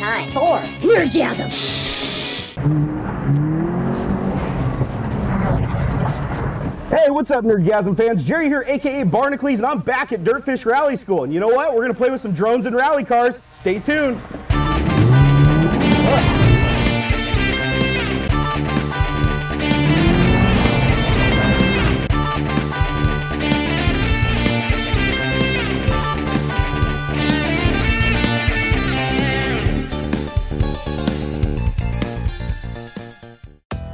time for Nerdgasm. Hey, what's up, Nerdgasm fans? Jerry here, aka Barnacules, and I'm back at Dirtfish Rally School. And you know what? We're gonna play with some drones and rally cars. Stay tuned.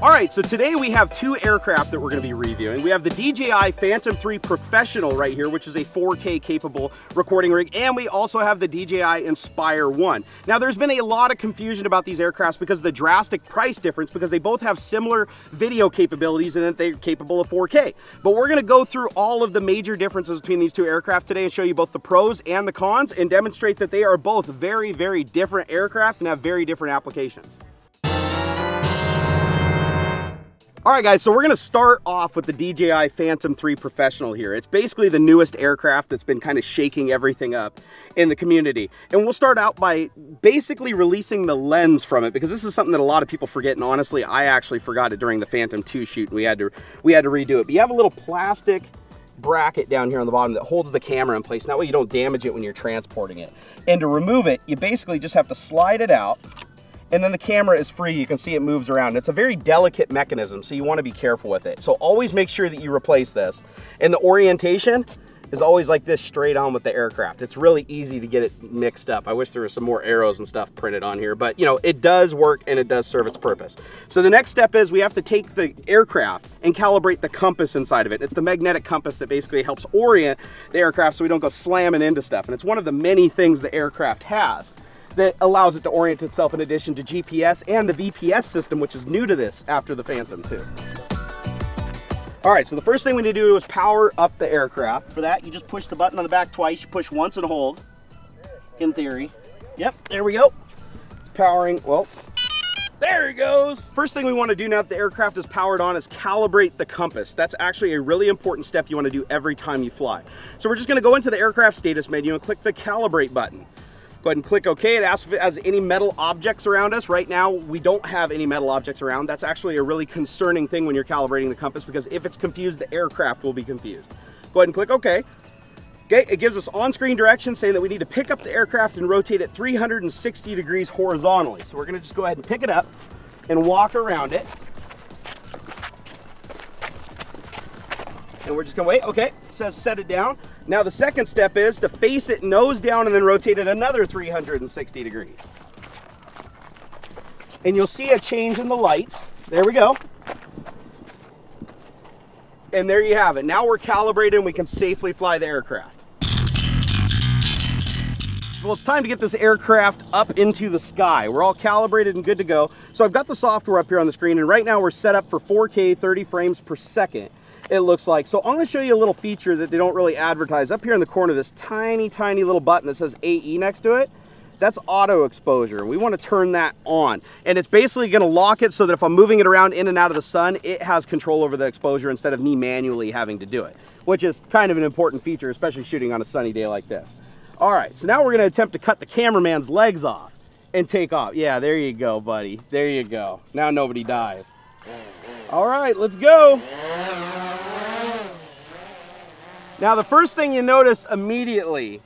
Alright, so today we have two aircraft that we're going to be reviewing. We have the DJI Phantom 3 Professional right here, which is a 4K capable recording rig, and we also have the DJI Inspire 1. Now there's been a lot of confusion about these aircrafts because of the drastic price difference, because they both have similar video capabilities and that they're capable of 4K. But we're going to go through all of the major differences between these two aircraft today and show you both the pros and the cons and demonstrate that they are both very, very different aircraft and have very different applications. Alright guys, so we're going to start off with the DJI Phantom 3 Professional here. It's basically the newest aircraft that's been kind of shaking everything up in the community. And we'll start out by basically releasing the lens from it, because this is something that a lot of people forget, and honestly, I actually forgot it during the Phantom 2 shoot, and we had to redo it. But you have a little plastic bracket down here on the bottom that holds the camera in place, and that way you don't damage it when you're transporting it. And to remove it, you basically just have to slide it out, and then the camera is free. You can see it moves around. It's a very delicate mechanism, so you want to be careful with it. So always make sure that you replace this. And the orientation is always like this, straight on with the aircraft. It's really easy to get it mixed up. I wish there was some more arrows and stuff printed on here, but you know, it does work and it does serve its purpose. So the next step is we have to take the aircraft and calibrate the compass inside of it. It's the magnetic compass that basically helps orient the aircraft so we don't go slamming into stuff. And it's one of the many things the aircraft has that allows it to orient itself, in addition to GPS and the VPS system, which is new to this after the Phantom 2. All right, so the first thing we need to do is power up the aircraft. For that, you just push the button on the back twice. You push once and hold, in theory. Yep, there we go. It's powering, well, there it goes. First thing we want to do now that the aircraft is powered on is calibrate the compass. That's actually a really important step you want to do every time you fly. So we're just going to go into the aircraft status menu and click the calibrate button. Go ahead and click OK. It asks if it has any metal objects around us. Right now, we don't have any metal objects around. That's actually a really concerning thing when you're calibrating the compass, because if it's confused, the aircraft will be confused. Go ahead and click OK. Okay, it gives us on-screen directions saying that we need to pick up the aircraft and rotate it 360 degrees horizontally. So we're going to just go ahead and pick it up and walk around it. And we're just going to wait. Okay, it says set it down. Now the second step is to face it nose down and then rotate it another 360 degrees. And you'll see a change in the lights. There we go. And there you have it. Now we're calibrated and we can safely fly the aircraft. Well, it's time to get this aircraft up into the sky. We're all calibrated and good to go. So I've got the software up here on the screen, and right now we're set up for 4K 30 frames per second. It looks like. So I'm going to show you a little feature that they don't really advertise. Up here in the corner, this tiny, tiny little button that says AE next to it, that's auto exposure. We want to turn that on. And it's basically going to lock it so that if I'm moving it around in and out of the sun, it has control over the exposure instead of me manually having to do it, which is kind of an important feature, especially shooting on a sunny day like this. All right, so now we're going to attempt to cut the cameraman's legs off and take off. Yeah, there you go, buddy. There you go. Now nobody dies. All right, let's go. Now the first thing you notice immediately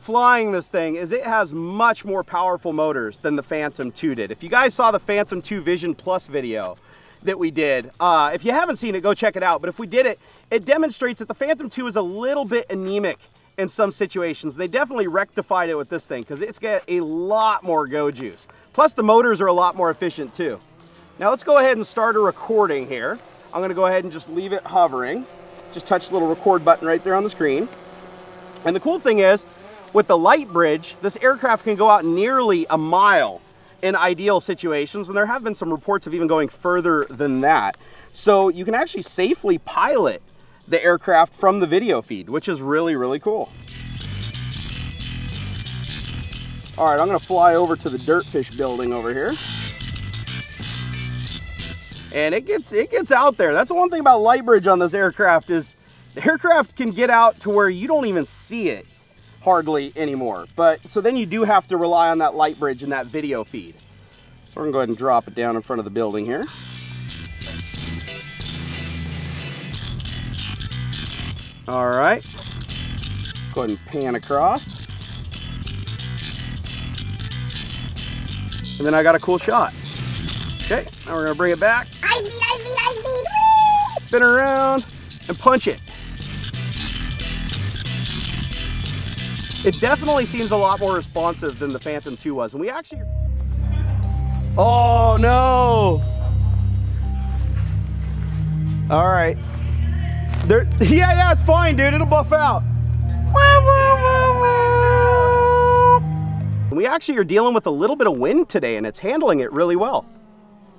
flying this thing is it has much more powerful motors than the Phantom 2 did. If you guys saw the Phantom 2 Vision Plus video that we did, if you haven't seen it, go check it out. But if we did it, it demonstrates that the Phantom 2 is a little bit anemic in some situations. They definitely rectified it with this thing, because it's got a lot more go juice. Plus the motors are a lot more efficient too. Now let's go ahead and start a recording here. I'm going to go ahead and just leave it hovering. Just touch the little record button right there on the screen. And the cool thing is, with the Lightbridge, this aircraft can go out nearly a mile in ideal situations, and there have been some reports of even going further than that. So you can actually safely pilot the aircraft from the video feed, which is really, really cool. All right, I'm gonna fly over to the Dirtfish building over here. And it gets out there. That's the one thing about Lightbridge on this aircraft, is the aircraft can get out to where you don't even see it hardly anymore. But so then you do have to rely on that light bridge and that video feed. So we're gonna go ahead and drop it down in front of the building here. All right, go ahead and pan across. And then I got a cool shot. Okay, now we're gonna bring it back. Ice beam. Whee! Spin around and punch it. It definitely seems a lot more responsive than the Phantom 2 was. And we actually... Oh no! All right. There... Yeah, it's fine, dude. It'll buff out. We actually are dealing with a little bit of wind today, and it's handling it really well.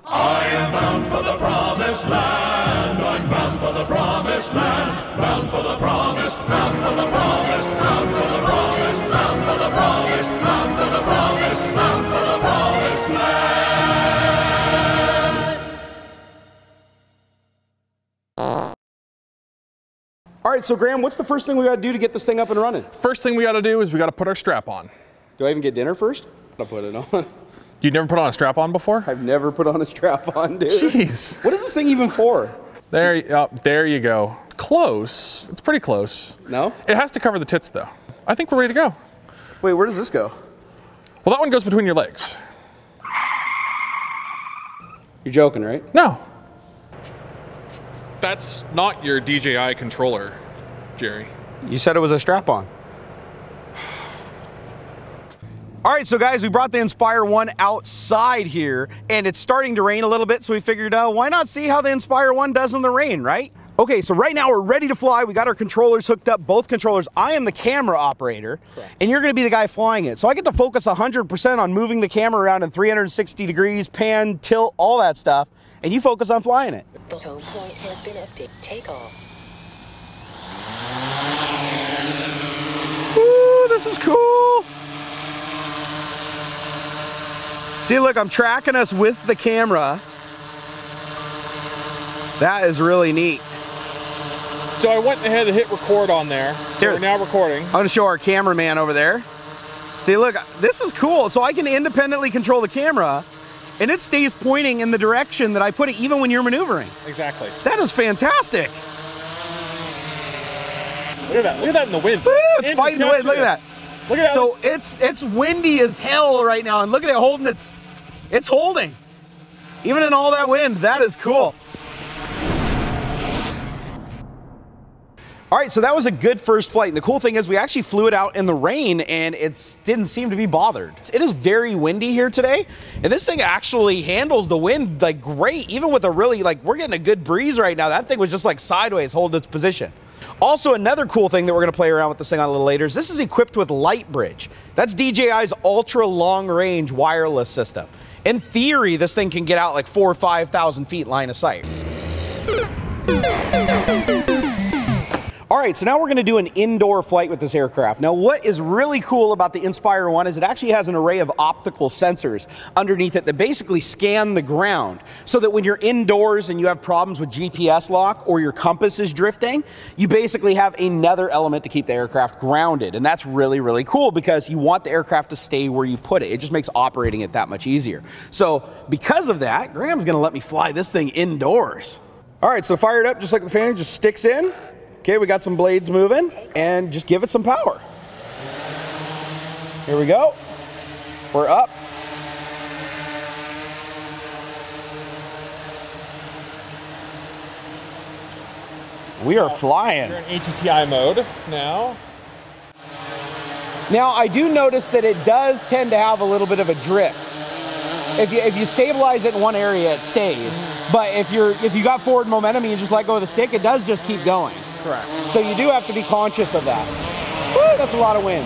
I am bound for the promised land. I'm bound for the promised land. Bound for the promised. Bound for the promised. Bound for the promised. Bound for the promised. Bound for the promised. Bound for the promised land. All right, so Graham, what's the first thing we got to do to get this thing up and running? First thing we got to do is we got to put our strap on. Do I even get dinner first? I'll put it on. You never put on a strap on before? I've never put on a strap on, dude. Jeez. What is this thing even for? There you go. Close. It's pretty close. No? It has to cover the tits, though. I think we're ready to go. Wait, where does this go? Well, that one goes between your legs. You're joking, right? No. That's not your DJI controller, Jerry. You said it was a strap on. All right, so guys, we brought the Inspire 1 outside here, and it's starting to rain a little bit, so we figured, why not see how the Inspire 1 does in the rain, right? Okay, so right now we're ready to fly. We got our controllers hooked up, both controllers. I am the camera operator, and you're gonna be the guy flying it. So I get to focus 100% on moving the camera around in 360 degrees, pan, tilt, all that stuff, and you focus on flying it. The home point has been updated. Take off. Ooh, this is cool. See, look, I'm tracking us with the camera. That is really neat. So I went ahead and hit record on there. So here, we're now recording. I'm gonna show our cameraman over there. See, look, this is cool. So I can independently control the camera, and it stays pointing in the direction that I put it even when you're maneuvering. Exactly. That is fantastic. Look at that. Look at that in the wind. Woo, it's fighting the wind. Look at that. Look at that. So it's windy as hell right now, and look at it holding it's holding. Even in all that wind, that is cool. All right, so that was a good first flight, and the cool thing is we actually flew it out in the rain, and it didn't seem to be bothered. It is very windy here today, and this thing actually handles the wind like great, even with a really, like, we're getting a good breeze right now. That thing was just like sideways holding its position. Also, another cool thing that we're gonna play around with this thing on a little later is this is equipped with Lightbridge. That's DJI's ultra long range wireless system. In theory, this thing can get out like 4,000 or 5,000 feet line of sight. All right, so now we're gonna do an indoor flight with this aircraft. Now, what is really cool about the Inspire 1 is it actually has an array of optical sensors underneath it that basically scan the ground so that when you're indoors and you have problems with GPS lock or your compass is drifting, you basically have another element to keep the aircraft grounded. And that's really, really cool because you want the aircraft to stay where you put it. It just makes operating it that much easier. So because of that, Graham's gonna let me fly this thing indoors. All right, so fire it up just like the fan, just sticks in. Okay, we got some blades moving, and just give it some power. Here we go. We're up. We are flying. You're in ATTI mode now. Now, I do notice that it does tend to have a little bit of a drift. If you stabilize it in one area, it stays. But if you got forward momentum and you just let go of the stick, it does just keep going. Correct. So you do have to be conscious of that. Woo, that's a lot of wind.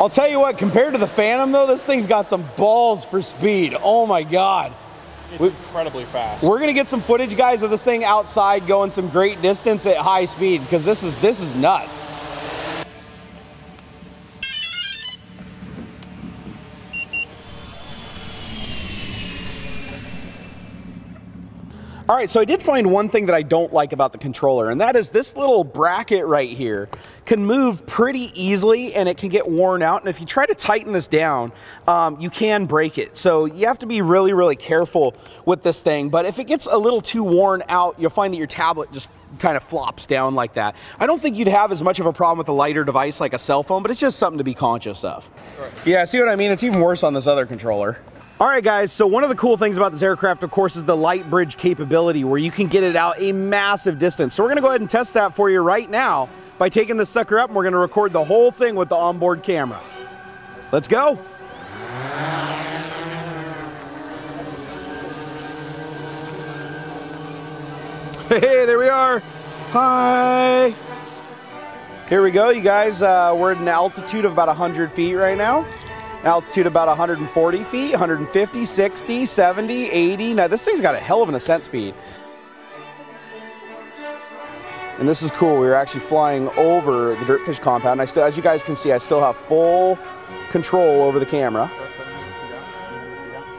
I'll tell you what, compared to the Phantom though, this thing's got some balls for speed. Oh my God. It's incredibly fast. We're gonna get some footage, guys, of this thing outside going some great distance at high speed, because this is nuts. All right, so I did find one thing that I don't like about the controller, and that is this little bracket right here can move pretty easily and it can get worn out. And if you try to tighten this down, you can break it. So you have to be really, really careful with this thing. But if it gets a little too worn out, you'll find that your tablet just kind of flops down like that. I don't think you'd have as much of a problem with a lighter device like a cell phone, but it's just something to be conscious of. Right. Yeah, see what I mean? It's even worse on this other controller. All right, guys, so one of the cool things about this aircraft, of course, is the Lightbridge capability where you can get it out a massive distance. So we're gonna go ahead and test that for you right now by taking this sucker up, and we're gonna record the whole thing with the onboard camera. Let's go. Hey, there we are. Hi. Here we go, you guys. We're at an altitude of about 100 feet right now. Altitude about 140 feet, 150, 60, 70, 80. Now, this thing's got a hell of an ascent speed. And this is cool. We were actually flying over the Dirtfish compound. And I still, as you guys can see, I still have full control over the camera.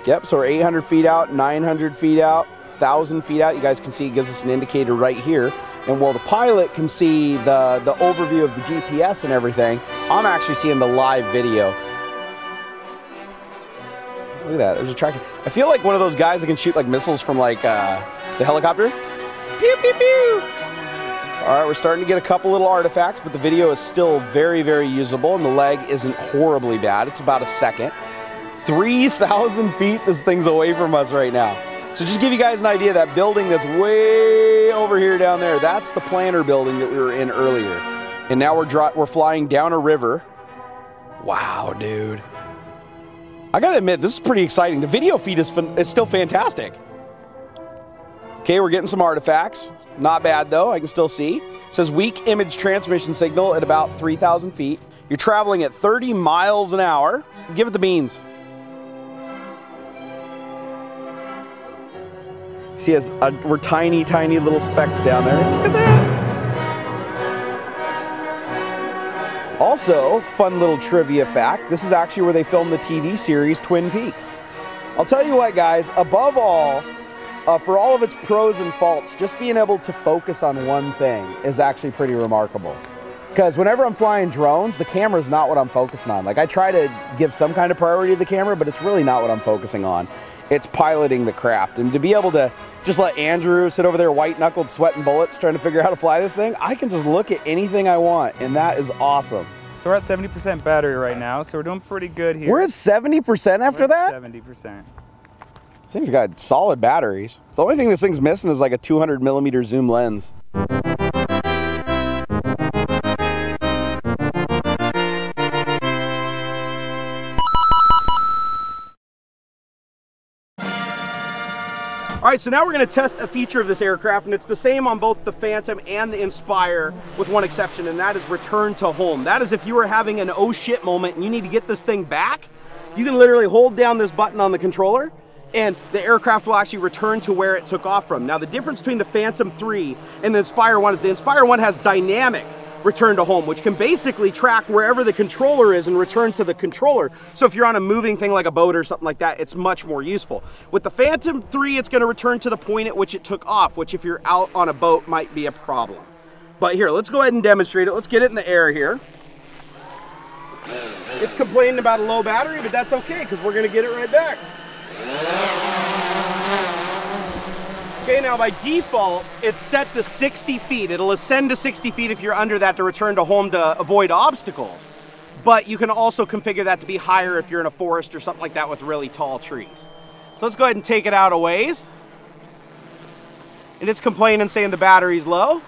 Yep, so we're 800 feet out, 900 feet out. 1,000 feet out, you guys can see it gives us an indicator right here. And while the pilot can see the overview of the GPS and everything, I'm actually seeing the live video. Look at that, there's a tracking. I feel like one of those guys that can shoot like missiles from like the helicopter. Pew, pew, pew. All right, we're starting to get a couple little artifacts, but the video is still very, very usable and the lag isn't horribly bad. It's about a second. 3,000 feet this thing's away from us right now. So just to give you guys an idea, that building that's way over here down there, that's the planter building that we were in earlier. And now we're flying down a river. Wow, dude. I gotta admit, this is pretty exciting. The video feed is still fantastic. Okay, we're getting some artifacts. Not bad though, I can still see. It says weak image transmission signal at about 3,000 feet. You're traveling at 30 miles an hour. Give it the beans. See, we're tiny, tiny little specks down there. Look at that! Also, fun little trivia fact, this is actually where they filmed the TV series Twin Peaks. I'll tell you what, guys, above all, for all of its pros and faults, just being able to focus on one thing is actually pretty remarkable. Because whenever I'm flying drones, the camera's not what I'm focusing on. Like, I try to give some kind of priority to the camera, but it's really not what I'm focusing on. It's piloting the craft. And to be able to just let Andrew sit over there white-knuckled, sweating bullets, trying to figure out how to fly this thing, I can just look at anything I want, and that is awesome. So we're at 70% battery right now, so we're doing pretty good here. We're at 70% after that? 70%. This thing's got solid batteries. The only thing this thing's missing is like a 200 millimeter zoom lens. All right, so now we're gonna test a feature of this aircraft, and it's the same on both the Phantom and the Inspire with one exception, and that is return to home. That is if you were having an oh shit moment and you need to get this thing back, you can literally hold down this button on the controller and the aircraft will actually return to where it took off from. Now the difference between the Phantom 3 and the Inspire 1 is the Inspire 1 has dynamic return to home, which can basically track wherever the controller is and return to the controller. So if you're on a moving thing like a boat or something like that, it's much more useful. With the Phantom 3, it's going to return to the point at which it took off, which if you're out on a boat might be a problem. But here, let's go ahead and demonstrate it. Let's get it in the air here. It's complaining about a low battery, but that's okay because we're going to get it right back. Okay, now by default, it's set to 60 feet. It'll ascend to 60 feet if you're under that to return to home to avoid obstacles. But you can also configure that to be higher if you're in a forest or something like that with really tall trees. So let's go ahead and take it out a ways. And it's complaining, saying the battery's low.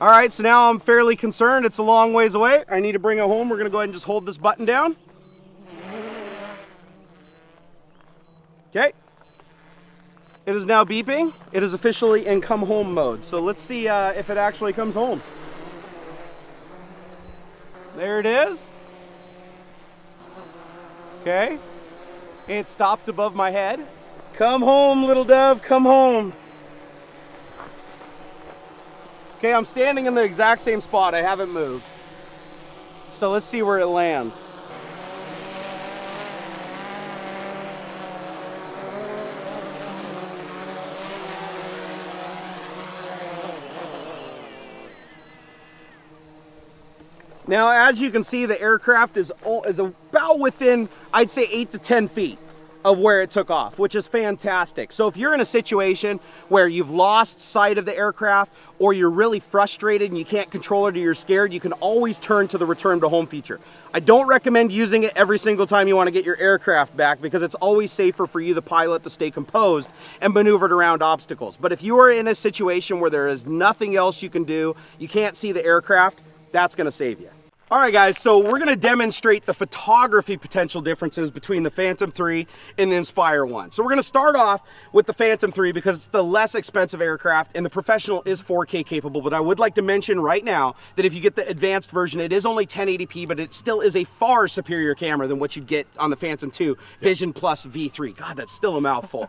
All right, so now I'm fairly concerned. It's a long ways away. I need to bring it home. We're gonna go ahead and just hold this button down. Okay. It is now beeping. It is officially in come home mode. So let's see if it actually comes home. There it is. Okay. And it stopped above my head. Come home, little dove, come home. Okay, I'm standing in the exact same spot. I haven't moved. So let's see where it lands. Now, as you can see, the aircraft is about within, I'd say, 8 to 10 feet of where it took off, which is fantastic. So if you're in a situation where you've lost sight of the aircraft, or you're really frustrated and you can't control it, or you're scared, you can always turn to the return to home feature. I don't recommend using it every single time you want to get your aircraft back, because it's always safer for you, the pilot, to stay composed and maneuvered around obstacles. But if you are in a situation where there is nothing else you can do, you can't see the aircraft, that's going to save you. All right, guys, so we're going to demonstrate the photography potential differences between the Phantom 3 and the Inspire 1. So we're going to start off with the Phantom 3 because it's the less expensive aircraft, and the Professional is 4K capable. But I would like to mention right now that if you get the advanced version, it is only 1080p, but it still is a far superior camera than what you'd get on the Phantom 2 Vision Plus V3. God, that's still a mouthful.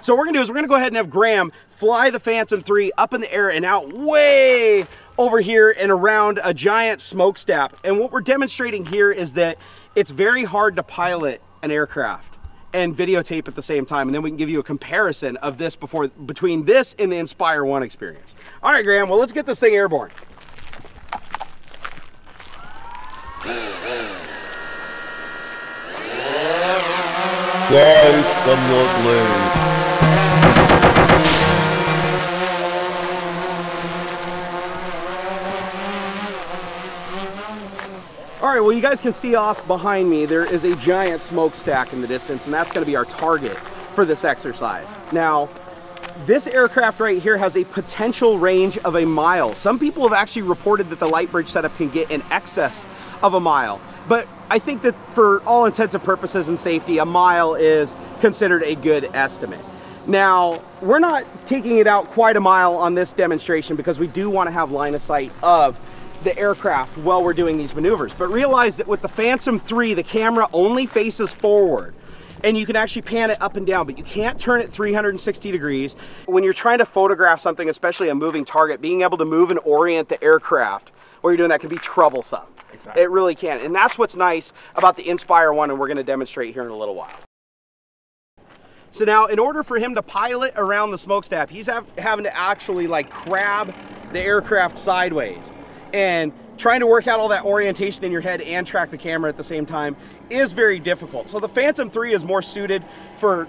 So what we're going to do is we're going to go ahead and have Graham fly the Phantom 3 up in the air and out way over here and around a giant smokestack. And what we're demonstrating here is that it's very hard to pilot an aircraft and videotape at the same time. And then we can give you a comparison of this between this and the Inspire 1 experience. All right, Graham, well, let's get this thing airborne. Fly from your blade. All right, well, you guys can see off behind me, there is a giant smokestack in the distance, and that's going to be our target for this exercise. Now, this aircraft right here has a potential range of a mile. Some people have actually reported that the Lightbridge setup can get in excess of a mile, but I think that for all intents and purposes and safety, a mile is considered a good estimate. Now, we're not taking it out quite a mile on this demonstration because we do want to have line of sight of the aircraft while we're doing these maneuvers. But realize that with the Phantom 3, the camera only faces forward, and you can actually pan it up and down, but you can't turn it 360 degrees. When you're trying to photograph something, especially a moving target, being able to move and orient the aircraft while you're doing that can be troublesome. Exactly. It really can. And that's what's nice about the Inspire 1, and we're going to demonstrate here in a little while. So now, in order for him to pilot around the smokestack, he's having to actually like crab the aircraft sideways. And trying to work out all that orientation in your head and track the camera at the same time is very difficult. So the Phantom 3 is more suited for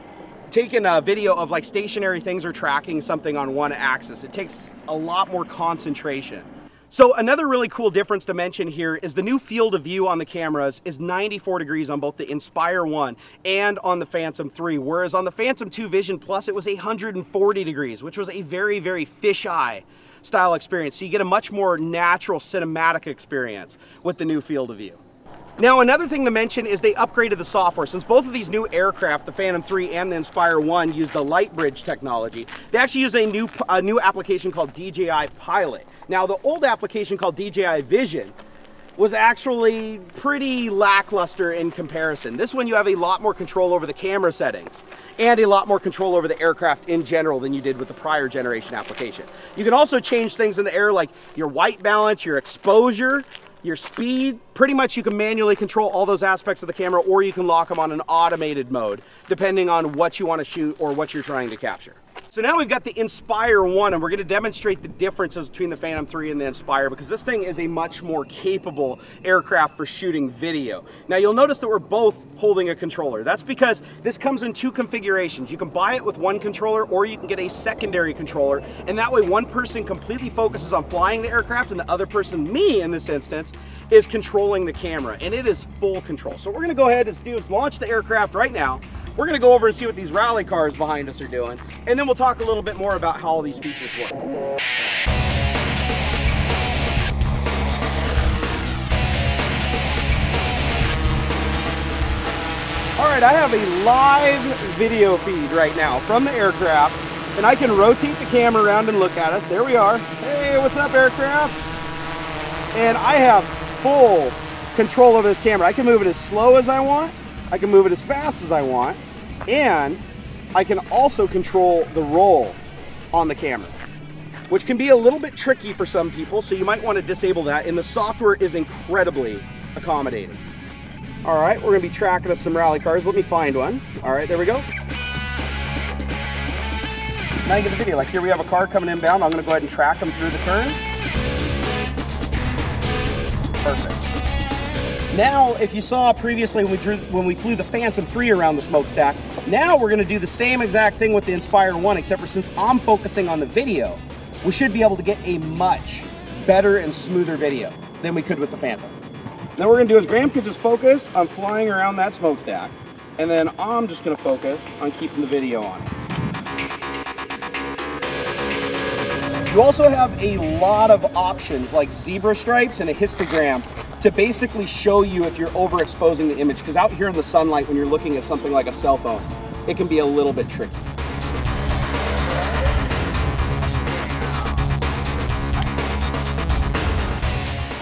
taking a video of like stationary things or tracking something on one axis. It takes a lot more concentration. So another really cool difference to mention here is the new field of view on the cameras is 94 degrees on both the Inspire 1 and on the Phantom 3, whereas on the Phantom 2 Vision Plus, it was 140 degrees, which was a very, very fisheye style experience. So you get a much more natural cinematic experience with the new field of view. Now, another thing to mention is they upgraded the software. Since both of these new aircraft, the Phantom 3 and the Inspire 1, use the Lightbridge technology, they actually use a new application called DJI Pilot. Now, the old application called DJI Vision was actually pretty lackluster in comparison. This one, you have a lot more control over the camera settings and a lot more control over the aircraft in general than you did with the prior generation application. You can also change things in the air like your white balance, your exposure, your speed. Pretty much you can manually control all those aspects of the camera, or you can lock them on an automated mode depending on what you want to shoot or what you're trying to capture. So now we've got the Inspire 1, and we're going to demonstrate the differences between the Phantom 3 and the Inspire, because this thing is a much more capable aircraft for shooting video. Now, you'll notice that we're both holding a controller. That's because this comes in two configurations. You can buy it with one controller, or you can get a secondary controller, and that way one person completely focuses on flying the aircraft and the other person, me in this instance, is controlling the camera, and it is full control. So we're going to go ahead and launch the aircraft right now. We're going to go over and see what these rally cars behind us are doing, and then we'll talk a little bit more about how all these features work. All right, I have a live video feed right now from the aircraft, and I can rotate the camera around and look at us. There we are. Hey, what's up, aircraft? And I have full control over this camera. I can move it as slow as I want. I can move it as fast as I want. And I can also control the roll on the camera, which can be a little bit tricky for some people, so you might want to disable that, and the software is incredibly accommodating. All right, we're going to be tracking us some rally cars. Let me find one. All right, there we go. Now you get the video. Like here we have a car coming inbound. I'm going to go ahead and track them through the turn. Perfect. Now, if you saw previously when we flew the Phantom 3 around the smokestack, now we're gonna do the same exact thing with the Inspire 1, except for since I'm focusing on the video, we should be able to get a much better and smoother video than we could with the Phantom. Now what we're gonna do is Graham can just focus on flying around that smokestack, and then I'm just gonna focus on keeping the video on it. You also have a lot of options like zebra stripes and a histogram to basically show you if you're overexposing the image, because out here in the sunlight when you're looking at something like a cell phone, it can be a little bit tricky.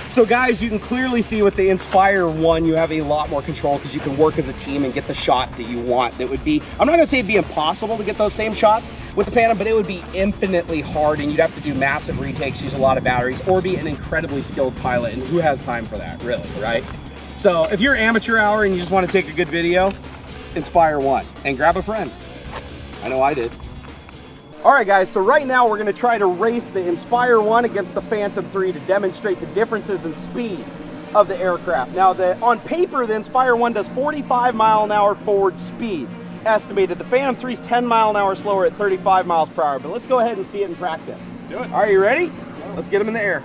So guys, you can clearly see with the Inspire 1, you have a lot more control because you can work as a team and get the shot that you want. That would be, I'm not gonna say it'd be impossible to get those same shots with the Phantom, but it would be infinitely hard and you'd have to do massive retakes, use a lot of batteries, or be an incredibly skilled pilot, and who has time for that, really, right? So if you're amateur hour and you just wanna take a good video, Inspire 1, and grab a friend. I know I did. All right guys, so right now we're gonna try to race the Inspire 1 against the Phantom 3 to demonstrate the differences in speed of the aircraft. Now, on paper, the Inspire 1 does 45 mile an hour forward speed estimated. The Phantom 3 is 10 mile an hour slower at 35 miles per hour, but let's go ahead and see it in practice. Let's do it. Are you ready? Let's get them in the air.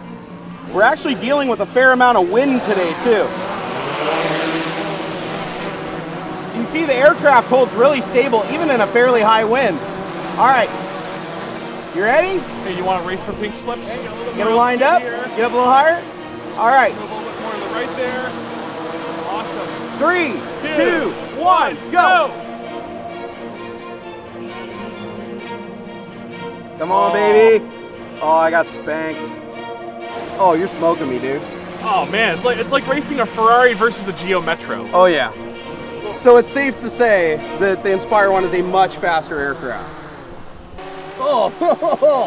We're actually dealing with a fair amount of wind today too. You see the aircraft holds really stable even in a fairly high wind. All right. You ready? Hey, you want to race for pink slips? Hey, get them lined up. Here. Get up a little higher. All right. Move a little bit more to the right there. Awesome. 3, 2, 1, go! Come on, baby. Oh, I got spanked. Oh, you're smoking me, dude. Oh, man. It's like racing a Ferrari versus a Geo Metro. Oh, yeah. So it's safe to say that the Inspire 1 is a much faster aircraft. Oh,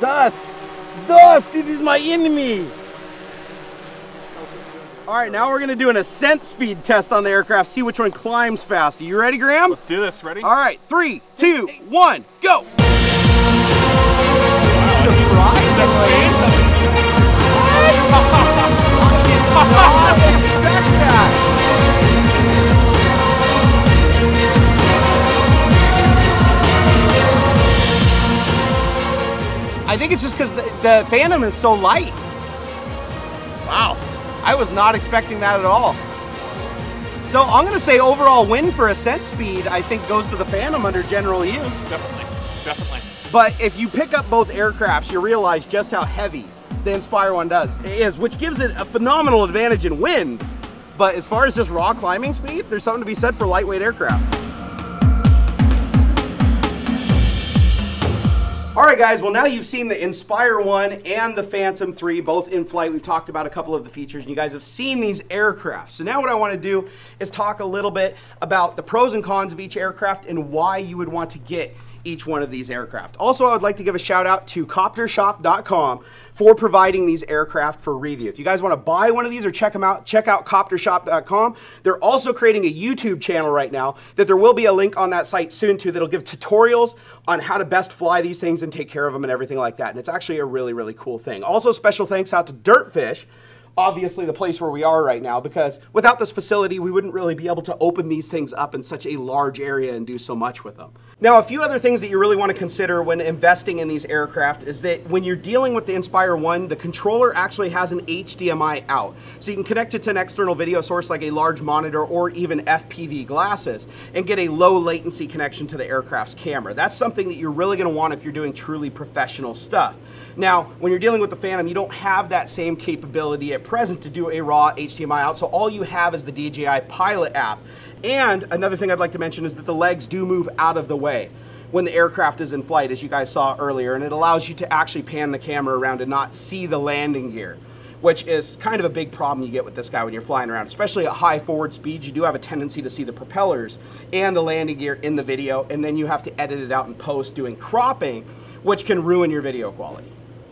dust, dust, this is my enemy. All right, now we're gonna do an ascent speed test on the aircraft, see which one climbs fast. Are you ready, Graham? Let's do this, ready? All right, 3, 2, 1, go. I think it's just because the Phantom is so light. Wow, I was not expecting that at all. So I'm gonna say overall win for ascent speed, I think goes to the Phantom under general use. Definitely, definitely. But if you pick up both aircrafts, you realize just how heavy the Inspire 1 is, which gives it a phenomenal advantage in wind. But as far as just raw climbing speed, there's something to be said for lightweight aircraft. All right guys, well now you've seen the Inspire 1 and the Phantom 3, both in flight. We've talked about a couple of the features and you guys have seen these aircraft. So now what I wanna do is talk a little bit about the pros and cons of each aircraft and why you would want to get each one of these aircraft. Also, I would like to give a shout out to coptershop.com for providing these aircraft for review. If you guys want to buy one of these or check them out, check out coptershop.com. They're also creating a YouTube channel right now that there will be a link on that site soon too that'll give tutorials on how to best fly these things and take care of them and everything like that. And it's actually a really, really cool thing. Also, special thanks out to Dirtfish, obviously the place where we are right now, because without this facility, we wouldn't really be able to open these things up in such a large area and do so much with them. Now, a few other things that you really want to consider when investing in these aircraft is that when you're dealing with the Inspire 1, the controller actually has an HDMI out. So you can connect it to an external video source like a large monitor or even FPV glasses and get a low latency connection to the aircraft's camera. That's something that you're really going to want if you're doing truly professional stuff. Now, when you're dealing with the Phantom, you don't have that same capability at present to do a raw HDMI out, so all you have is the DJI Pilot app. And another thing I'd like to mention is that the legs do move out of the way when the aircraft is in flight, as you guys saw earlier, and it allows you to actually pan the camera around and not see the landing gear, which is kind of a big problem you get with this guy when you're flying around, especially at high forward speeds. You do have a tendency to see the propellers and the landing gear in the video, and then you have to edit it out in post doing cropping, which can ruin your video quality.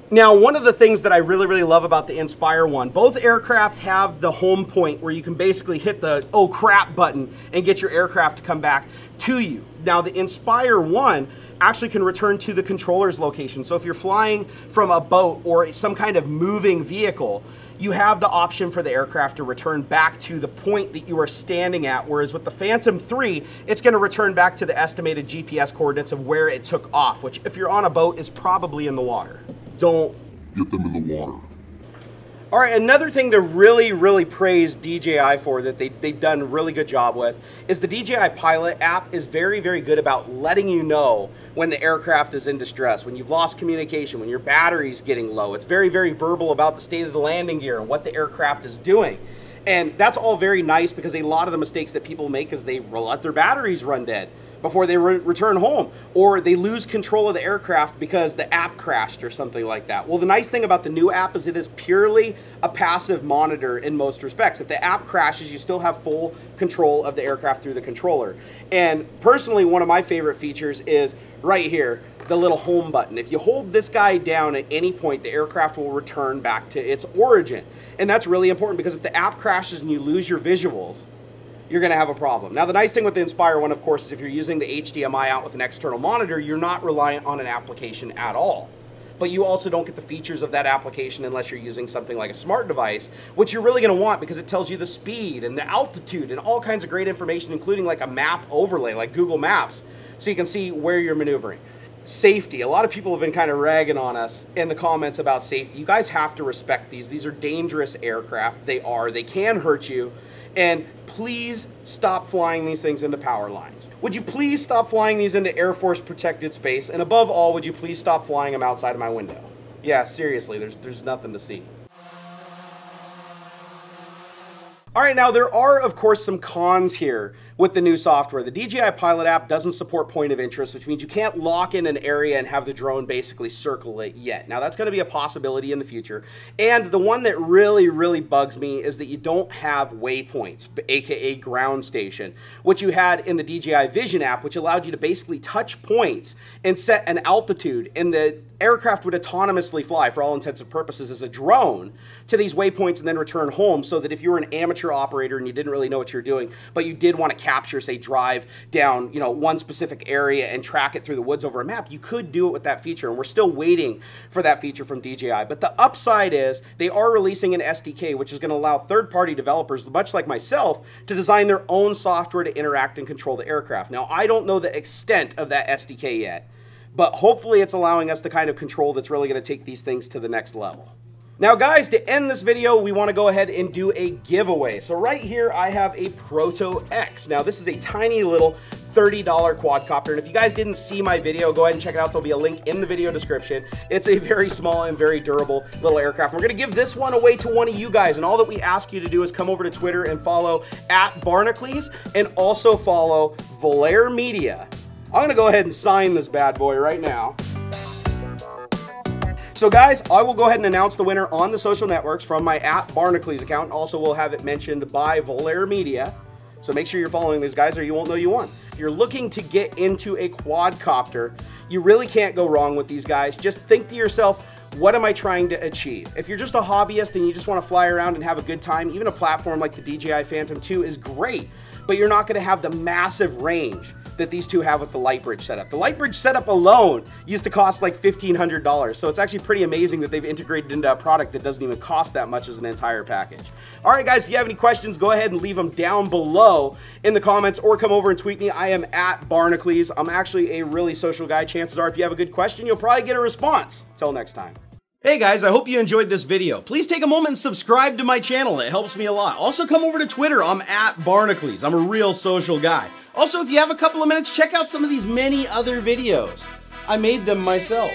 Now, one of the things that I really, really love about the Inspire 1, both aircraft have the home point where you can basically hit the oh crap button and get your aircraft to come back to you. Now the Inspire 1 actually can return to the controller's location. So if you're flying from a boat or some kind of moving vehicle, you have the option for the aircraft to return back to the point that you are standing at, whereas with the Phantom 3, it's gonna return back to the estimated GPS coordinates of where it took off, which if you're on a boat is probably in the water. Don't get them in the water. All right, another thing to really praise DJI for that they've done a really good job with is the DJI Pilot app is very good about letting you know when the aircraft is in distress, when you've lost communication, when your battery's getting low. It's very verbal about the state of the landing gear and what the aircraft is doing. And that's all very nice because a lot of the mistakes that people make is they let their batteries run dead before they return home, or they lose control of the aircraft because the app crashed or something like that. Well, the nice thing about the new app is it is purely a passive monitor in most respects. If the app crashes, you still have full control of the aircraft through the controller. And personally, one of my favorite features is right here, the little home button. If you hold this guy down at any point, the aircraft will return back to its origin. And that's really important because if the app crashes and you lose your visuals, you're gonna have a problem. Now, the nice thing with the Inspire 1, of course, is if you're using the HDMI out with an external monitor, you're not reliant on an application at all. But you also don't get the features of that application unless you're using something like a smart device, which you're really gonna want because it tells you the speed and the altitude and all kinds of great information, including like a map overlay, like Google Maps, so you can see where you're maneuvering. Safety, a lot of people have been kind of ragging on us in the comments about safety. You guys have to respect these. These are dangerous aircraft. They are, they can hurt you. And please stop flying these things into power lines. Would you please stop flying these into Air Force protected space? And above all, would you please stop flying them outside of my window? Yeah, seriously, there's nothing to see. All right, now there are, of course, some cons here with the new software. The DJI Pilot app doesn't support point of interest, which means you can't lock in an area and have the drone basically circle it yet. Now that's gonna be a possibility in the future. And the one that really bugs me is that you don't have waypoints, AKA ground station, which you had in the DJI Vision app, which allowed you to basically touch points and set an altitude, and the aircraft would autonomously fly for all intents and purposes as a drone to these waypoints and then return home, so that if you were an amateur operator and you didn't really know what you're doing, but you did want to capture, say, drive down, you know, one specific area and track it through the woods over a map, you could do it with that feature. And we're still waiting for that feature from DJI. But the upside is they are releasing an SDK, which is going to allow third-party developers, much like myself, to design their own software to interact and control the aircraft. Now, I don't know the extent of that SDK yet, but hopefully it's allowing us the kind of control that's really gonna take these things to the next level. Now guys, to end this video, we wanna go ahead and do a giveaway. So right here, I have a Proto X. Now this is a tiny little $30 quadcopter, and if you guys didn't see my video, go ahead and check it out. There'll be a link in the video description. It's a very small and very durable little aircraft. We're gonna give this one away to one of you guys, and all that we ask you to do is come over to Twitter and follow @Barnacules, and also follow Volair Media. I'm gonna go ahead and sign this bad boy right now. So guys, I will go ahead and announce the winner on the social networks from my @Barnacules account. Also, we'll have it mentioned by Volair Media. So make sure you're following these guys or you won't know you won. If you're looking to get into a quadcopter, you really can't go wrong with these guys. Just think to yourself, what am I trying to achieve? If you're just a hobbyist and you just wanna fly around and have a good time, even a platform like the DJI Phantom 2 is great, but you're not gonna have the massive range that these two have with the Lightbridge setup. The Lightbridge setup alone used to cost like $1,500, so it's actually pretty amazing that they've integrated into a product that doesn't even cost that much as an entire package. All right, guys, if you have any questions, go ahead and leave them down below in the comments, or come over and tweet me. I am @Barnacules. I'm actually a really social guy. Chances are if you have a good question, you'll probably get a response. Till next time. Hey guys, I hope you enjoyed this video. Please take a moment and subscribe to my channel. It helps me a lot. Also, come over to Twitter. I'm @Barnacules. I'm a real social guy. Also, if you have a couple of minutes, check out some of these many other videos. I made them myself.